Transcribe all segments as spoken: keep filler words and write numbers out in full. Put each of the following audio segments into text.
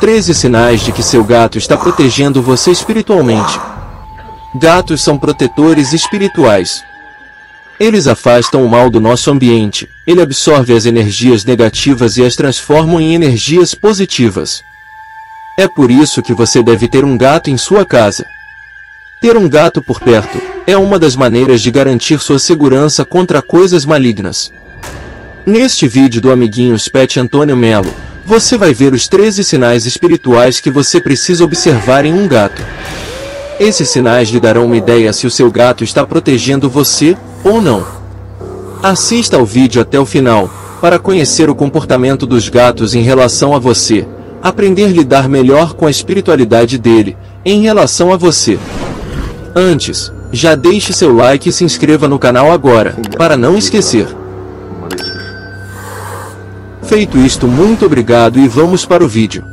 treze sinais de que seu gato está protegendo você espiritualmente. Gatos são protetores espirituais. Eles afastam o mal do nosso ambiente. Ele absorve as energias negativas e as transforma em energias positivas. É por isso que você deve ter um gato em sua casa. Ter um gato por perto é uma das maneiras de garantir sua segurança contra coisas malignas. Neste vídeo do Amiguinhos Pet Antônio Melo, você vai ver os treze sinais espirituais que você precisa observar em um gato. Esses sinais lhe darão uma ideia se o seu gato está protegendo você ou não. Assista ao vídeo até o final, para conhecer o comportamento dos gatos em relação a você, aprender a lidar melhor com a espiritualidade dele, em relação a você. Antes, já deixe seu like e se inscreva no canal agora, para não esquecer. Feito isto, muito obrigado e vamos para o vídeo.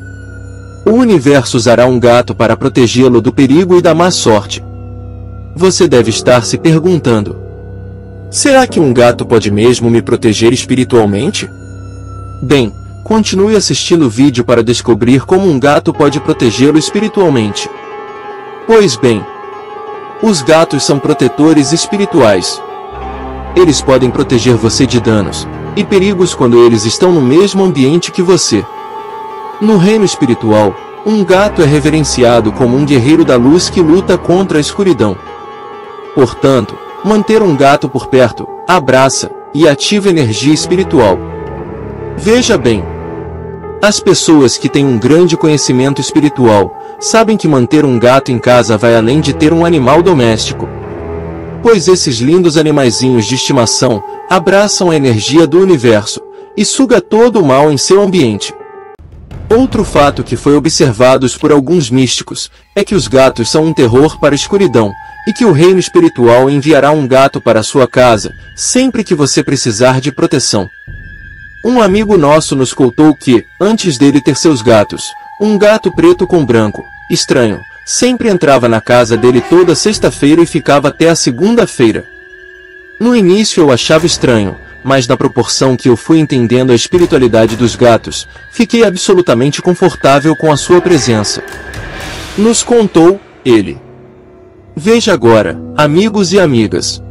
O universo usará um gato para protegê-lo do perigo e da má sorte. Você deve estar se perguntando: será que um gato pode mesmo me proteger espiritualmente? Bem, continue assistindo o vídeo para descobrir como um gato pode protegê-lo espiritualmente. Pois bem, os gatos são protetores espirituais. Eles podem proteger você de danos e perigos quando eles estão no mesmo ambiente que você. No reino espiritual, um gato é reverenciado como um guerreiro da luz que luta contra a escuridão. Portanto, manter um gato por perto abraça e ativa energia espiritual. Veja bem, as pessoas que têm um grande conhecimento espiritual sabem que manter um gato em casa vai além de ter um animal doméstico, pois esses lindos animaizinhos de estimação abraçam a energia do universo e suga todo o mal em seu ambiente. Outro fato que foi observado por alguns místicos é que os gatos são um terror para a escuridão e que o reino espiritual enviará um gato para sua casa sempre que você precisar de proteção. Um amigo nosso nos contou que, antes dele ter seus gatos, um gato preto com branco, estranho, sempre entrava na casa dele toda sexta-feira e ficava até a segunda-feira. No início eu achava estranho, mas na proporção que eu fui entendendo a espiritualidade dos gatos, fiquei absolutamente confortável com a sua presença. Nos contou ele. Veja agora, amigos e amigas.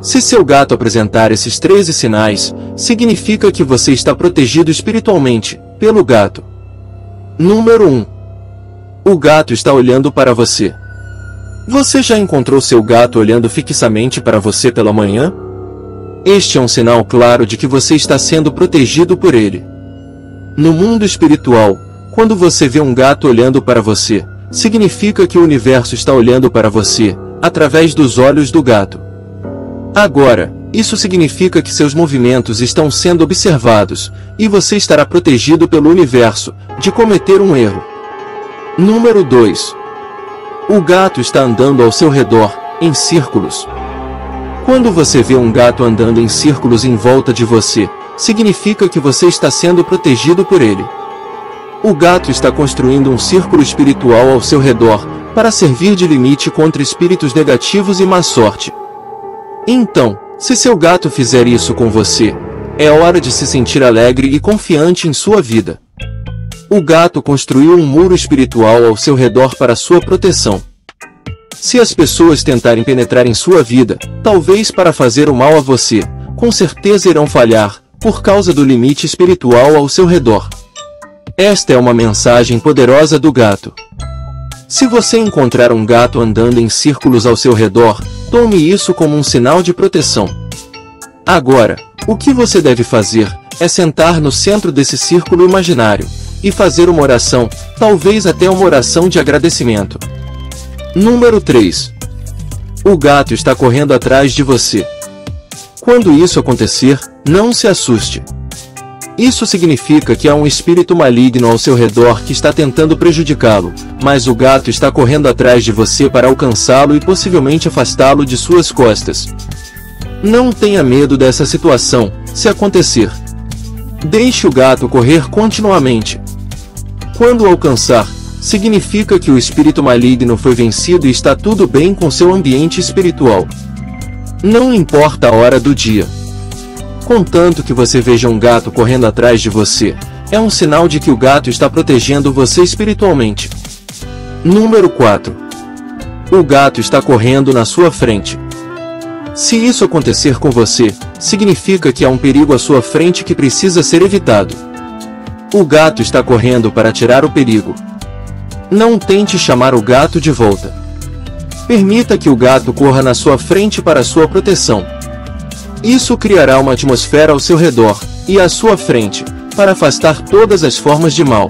Se seu gato apresentar esses treze sinais, significa que você está protegido espiritualmente pelo gato. Número um. O gato está olhando para você. Você já encontrou seu gato olhando fixamente para você pela manhã? Este é um sinal claro de que você está sendo protegido por ele. No mundo espiritual, quando você vê um gato olhando para você, significa que o universo está olhando para você, através dos olhos do gato. Agora, isso significa que seus movimentos estão sendo observados, e você estará protegido pelo universo, de cometer um erro. Número dois. O gato está andando ao seu redor, em círculos. Quando você vê um gato andando em círculos em volta de você, significa que você está sendo protegido por ele. O gato está construindo um círculo espiritual ao seu redor, para servir de limite contra espíritos negativos e má sorte. Então, se seu gato fizer isso com você, é hora de se sentir alegre e confiante em sua vida. O gato construiu um muro espiritual ao seu redor para sua proteção. Se as pessoas tentarem penetrar em sua vida, talvez para fazer o mal a você, com certeza irão falhar, por causa do limite espiritual ao seu redor. Esta é uma mensagem poderosa do gato. Se você encontrar um gato andando em círculos ao seu redor, tome isso como um sinal de proteção. Agora, o que você deve fazer é sentar no centro desse círculo imaginário e fazer uma oração, talvez até uma oração de agradecimento. Número três. O gato está correndo atrás de você. Quando isso acontecer, não se assuste. Isso significa que há um espírito maligno ao seu redor que está tentando prejudicá-lo, mas o gato está correndo atrás de você para alcançá-lo e possivelmente afastá-lo de suas costas. Não tenha medo dessa situação, se acontecer. Deixe o gato correr continuamente. Quando o alcançar, significa que o espírito maligno foi vencido e está tudo bem com seu ambiente espiritual. Não importa a hora do dia. Contanto que você veja um gato correndo atrás de você, É um sinal de que o gato está protegendo você espiritualmente. Número quatro. O gato está correndo na sua frente. Se isso acontecer com você, significa que há um perigo à sua frente que precisa ser evitado. O gato está correndo para tirar o perigo. Não tente chamar o gato de volta. Permita que o gato corra na sua frente para sua proteção. Isso criará uma atmosfera ao seu redor e à sua frente, para afastar todas as formas de mal.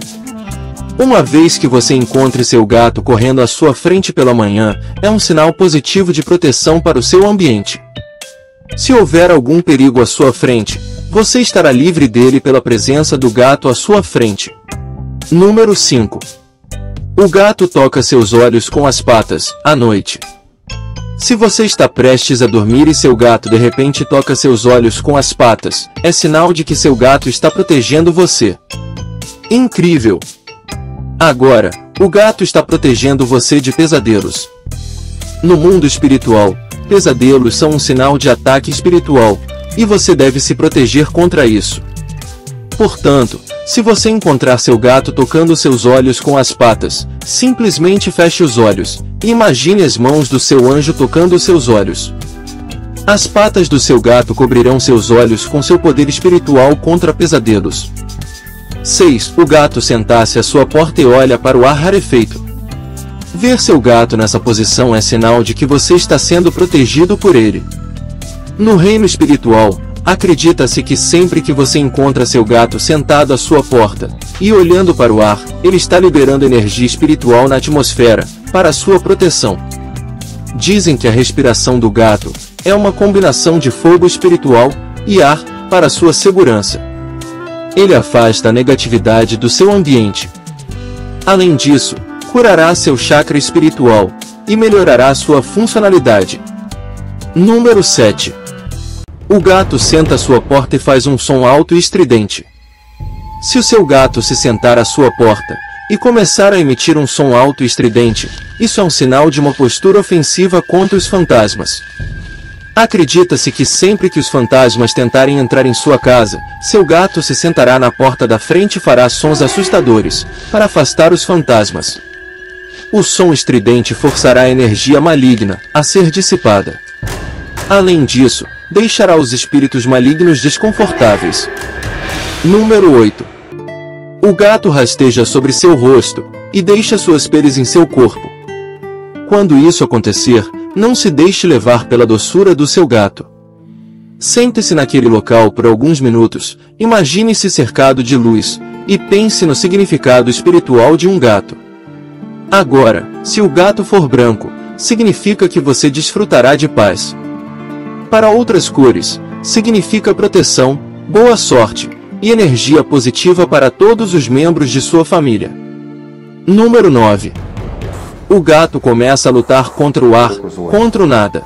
Uma vez que você encontre seu gato correndo à sua frente pela manhã, é um sinal positivo de proteção para o seu ambiente. Se houver algum perigo à sua frente, você estará livre dele pela presença do gato à sua frente. Número cinco. O gato toca seus olhos com as patas, à noite. Se você está prestes a dormir e seu gato de repente toca seus olhos com as patas, é sinal de que seu gato está protegendo você. Incrível! Agora, o gato está protegendo você de pesadelos. No mundo espiritual, pesadelos são um sinal de ataque espiritual, e você deve se proteger contra isso. Portanto, se você encontrar seu gato tocando seus olhos com as patas, simplesmente feche os olhos. Imagine as mãos do seu anjo tocando seus olhos. As patas do seu gato cobrirão seus olhos com seu poder espiritual contra pesadelos. seis. O gato sentar-se à sua porta e olha para o ar rarefeito. Ver seu gato nessa posição é sinal de que você está sendo protegido por ele. No reino espiritual, acredita-se que sempre que você encontra seu gato sentado à sua porta e olhando para o ar, ele está liberando energia espiritual na atmosfera, para sua proteção. Dizem que a respiração do gato é uma combinação de fogo espiritual e ar, para sua segurança. Ele afasta a negatividade do seu ambiente. Além disso, curará seu chakra espiritual e melhorará sua funcionalidade. Número sete. O gato senta à sua porta e faz um som alto e estridente. Se o seu gato se sentar à sua porta e começar a emitir um som alto e estridente, isso é um sinal de uma postura ofensiva contra os fantasmas. Acredita-se que sempre que os fantasmas tentarem entrar em sua casa, seu gato se sentará na porta da frente e fará sons assustadores, para afastar os fantasmas. O som estridente forçará a energia maligna a ser dissipada. Além disso, deixará os espíritos malignos desconfortáveis. Número oito. O gato rasteja sobre seu rosto e deixa suas peles em seu corpo. Quando isso acontecer, não se deixe levar pela doçura do seu gato. Sente-se naquele local por alguns minutos, imagine-se cercado de luz e pense no significado espiritual de um gato. Agora, se o gato for branco, significa que você desfrutará de paz. Para outras cores, significa proteção, boa sorte e energia positiva para todos os membros de sua família. Número nove. O gato começa a lutar contra o ar, contra o nada.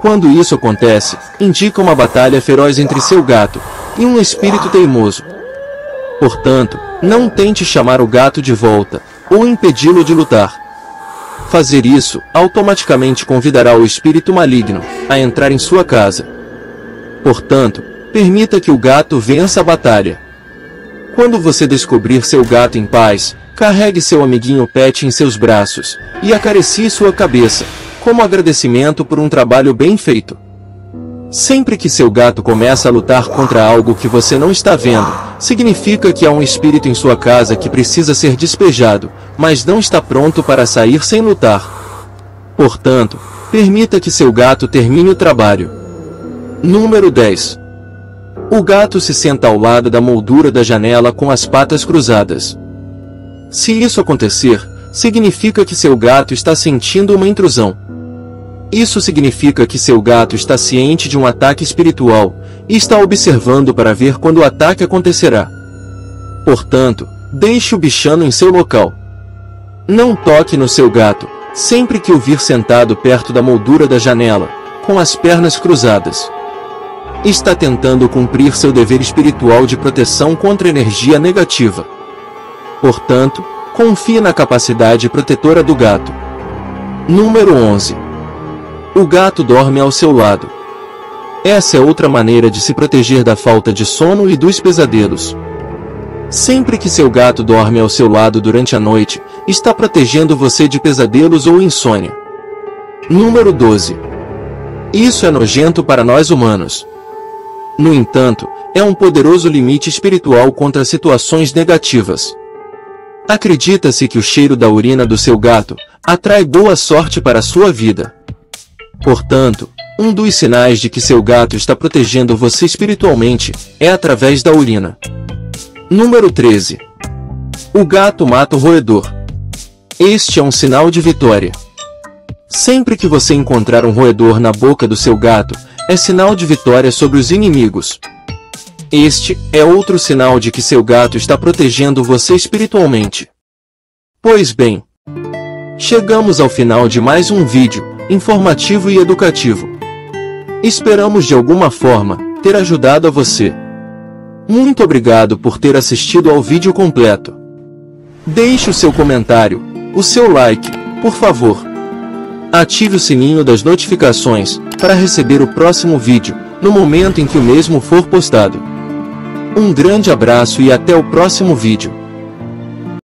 Quando isso acontece, indica uma batalha feroz entre seu gato e um espírito teimoso. Portanto, não tente chamar o gato de volta ou impedi-lo de lutar. Fazer isso automaticamente convidará o espírito maligno a entrar em sua casa. Portanto, permita que o gato vença a batalha. Quando você descobrir seu gato em paz, carregue seu amiguinho pet em seus braços e acaricie sua cabeça, como agradecimento por um trabalho bem feito. Sempre que seu gato começa a lutar contra algo que você não está vendo, significa que há um espírito em sua casa que precisa ser despejado, mas não está pronto para sair sem lutar. Portanto, permita que seu gato termine o trabalho. Número dez. O gato se senta ao lado da moldura da janela com as patas cruzadas. Se isso acontecer, significa que seu gato está sentindo uma intrusão. Isso significa que seu gato está ciente de um ataque espiritual e está observando para ver quando o ataque acontecerá. Portanto, deixe o bichano em seu local. Não toque no seu gato sempre que o vir sentado perto da moldura da janela, com as pernas cruzadas. Está tentando cumprir seu dever espiritual de proteção contra energia negativa. Portanto, confie na capacidade protetora do gato. Número onze. O gato dorme ao seu lado. Essa é outra maneira de se proteger da falta de sono e dos pesadelos. Sempre que seu gato dorme ao seu lado durante a noite, está protegendo você de pesadelos ou insônia. Número doze. Isso é nojento para nós humanos. No entanto, é um poderoso limite espiritual contra situações negativas. Acredita-se que o cheiro da urina do seu gato atrai boa sorte para a sua vida. Portanto, um dos sinais de que seu gato está protegendo você espiritualmente é através da urina. Número treze. O gato mata o roedor. Este é um sinal de vitória. Sempre que você encontrar um roedor na boca do seu gato, é sinal de vitória sobre os inimigos. Este é outro sinal de que seu gato está protegendo você espiritualmente. Pois bem, chegamos ao final de mais um vídeo informativo e educativo. Esperamos de alguma forma ter ajudado a você. Muito obrigado por ter assistido ao vídeo completo. Deixe o seu comentário, o seu like, por favor. Ative o sininho das notificações para receber o próximo vídeo no momento em que o mesmo for postado. Um grande abraço e até o próximo vídeo.